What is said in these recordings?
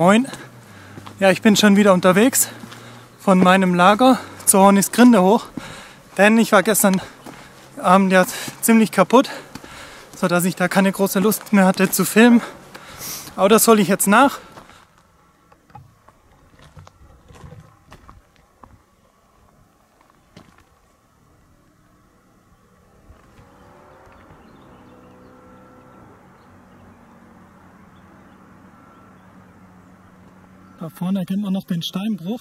Moin. Ja, ich bin schon wieder unterwegs von meinem Lager zur Hornisgrinde hoch, denn ich war gestern Abend ja ziemlich kaputt, sodass ich da keine große Lust mehr hatte zu filmen. Aber das hole ich jetzt nach. Da vorne erkennt man noch den Steinbruch.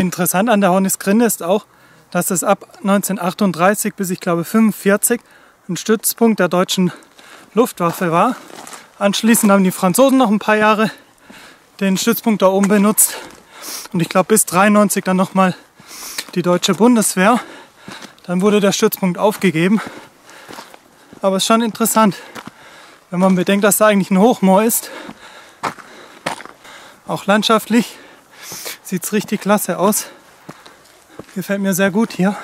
Interessant an der Hornisgrinde ist auch, dass es ab 1938 bis ich glaube 1945 ein Stützpunkt der deutschen Luftwaffe war. Anschließend haben die Franzosen noch ein paar Jahre den Stützpunkt da oben benutzt und ich glaube bis 1993 dann nochmal die deutsche Bundeswehr. Dann wurde der Stützpunkt aufgegeben. Aber es ist schon interessant, wenn man bedenkt, dass da eigentlich ein Hochmoor ist. Auch landschaftlich sieht es richtig klasse aus. Gefällt mir sehr gut hier.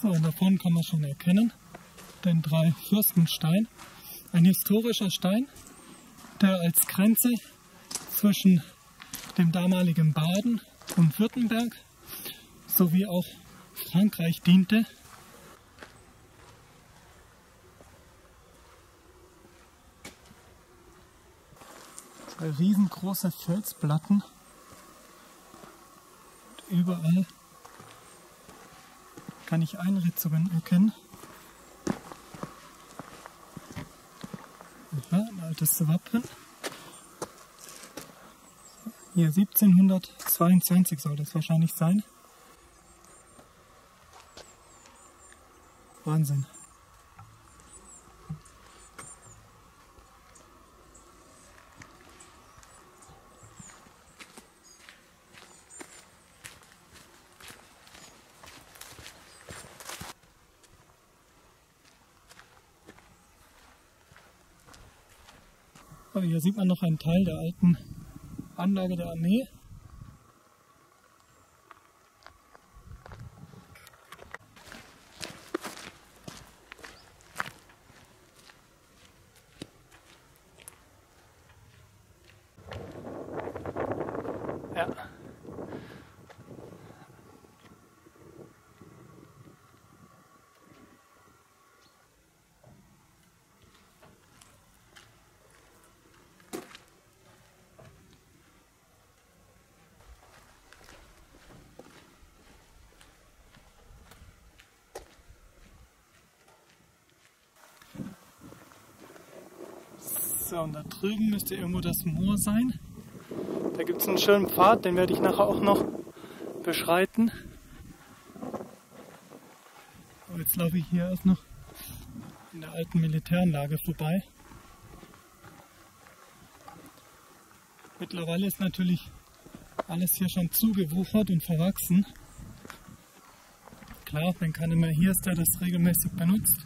So, und davon kann man schon erkennen, den Drei-Fürsten-Stein. Ein historischer Stein, der als Grenze zwischen dem damaligen Baden und Württemberg sowie auch Frankreich diente. Zwei riesengroße Felsplatten und überall kann ich Einritzungen erkennen. Ja, ein altes Wappen. Hier 1722 soll das wahrscheinlich sein. Wahnsinn. Hier sieht man noch einen Teil der alten Anlage der Armee. Ja. So, und da drüben müsste irgendwo das Moor sein. Da gibt es einen schönen Pfad, den werde ich nachher auch noch beschreiten. Aber jetzt laufe ich hier erst noch in der alten Militäranlage vorbei. Mittlerweile ist natürlich alles hier schon zugewuchert und verwachsen. Klar, wenn keiner mehr hier ist, der das regelmäßig benutzt.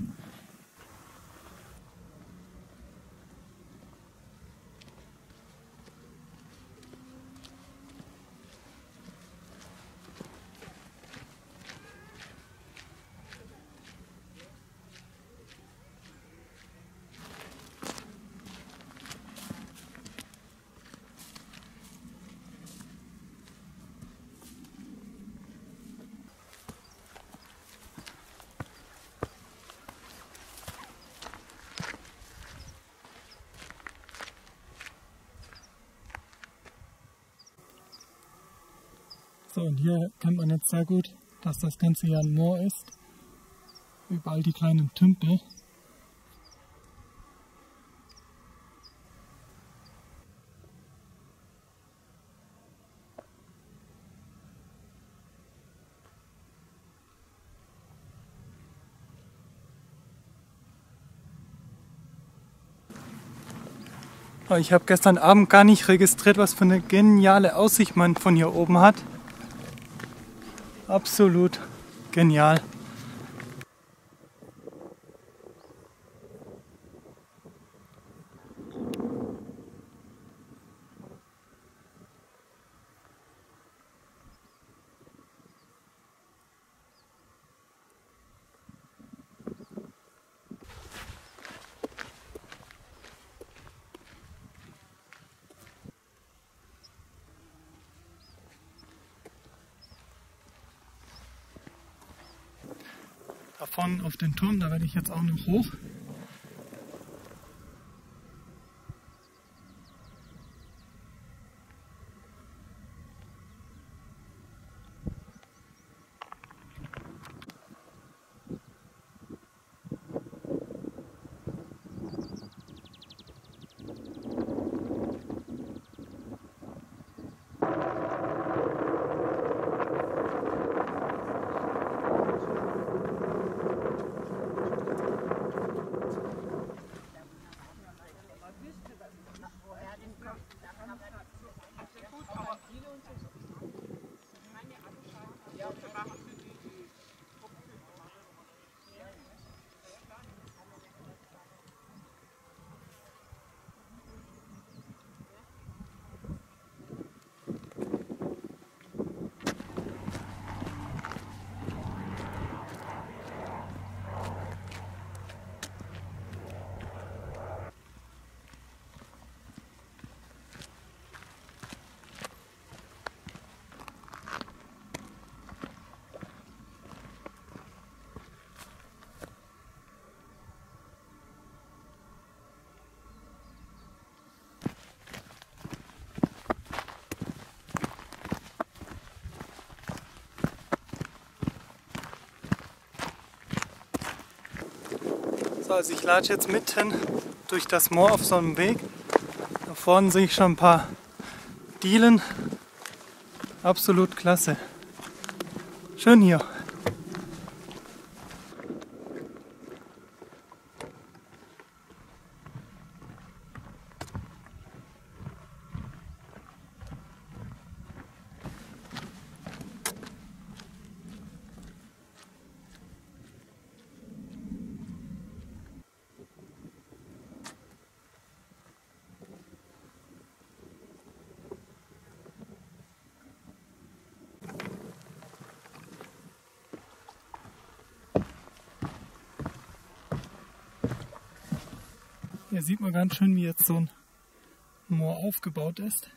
Straße und hier kennt man jetzt sehr gut, dass das Ganze ja ein Moor ist. Überall die kleinen Tümpel. Ich habe gestern Abend gar nicht registriert, was für eine geniale Aussicht man von hier oben hat. Absolut genial. Davon auf den Turm, da werde ich jetzt auch noch hoch. So, also ich latsche jetzt mitten durch das Moor auf so einem Weg. Da vorne sehe ich schon ein paar Dielen. Absolut klasse. Schön hier. Hier sieht man ganz schön, wie jetzt so ein Moor aufgebaut ist.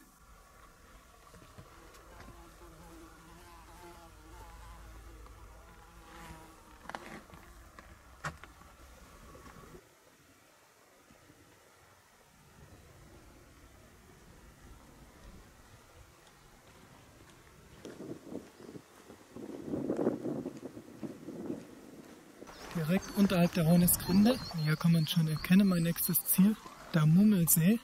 Direkt unterhalb der Hornisgrinde. Hier kann man schon erkennen, mein nächstes Ziel, der Mummelsee.